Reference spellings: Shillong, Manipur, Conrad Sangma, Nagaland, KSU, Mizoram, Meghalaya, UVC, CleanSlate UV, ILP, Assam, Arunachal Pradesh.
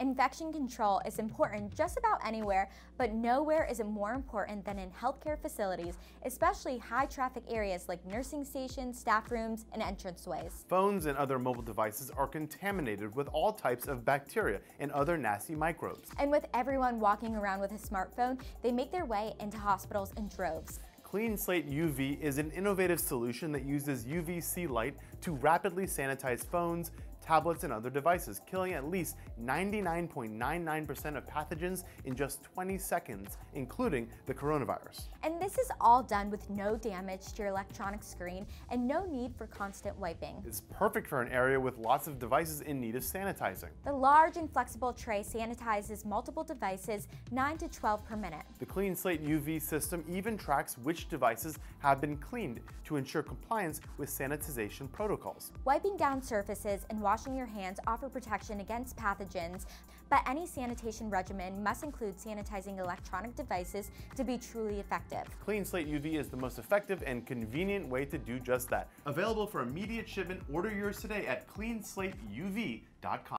Infection control is important just about anywhere, but nowhere is it more important than in healthcare facilities, especially high traffic areas like nursing stations, staff rooms, and entranceways. Phones and other mobile devices are contaminated with all types of bacteria and other nasty microbes. And with everyone walking around with a smartphone, they make their way into hospitals in droves. CleanSlate UV is an innovative solution that uses UVC light to rapidly sanitize phones, tablets, and other devices, killing at least 99.99% of pathogens in just 20 seconds, including the coronavirus. And this is all done with no damage to your electronic screen and no need for constant wiping. It's perfect for an area with lots of devices in need of sanitizing. The large and flexible tray sanitizes multiple devices 9 to 12 per minute. The CleanSlate UV system even tracks which devices have been cleaned to ensure compliance with sanitization protocols. Wiping down surfaces and washing your hands offer protection against pathogens, but any sanitation regimen must include sanitizing electronic devices to be truly effective. CleanSlate UV is the most effective and convenient way to do just that. Available for immediate shipment, order yours today at cleanslateUV.com.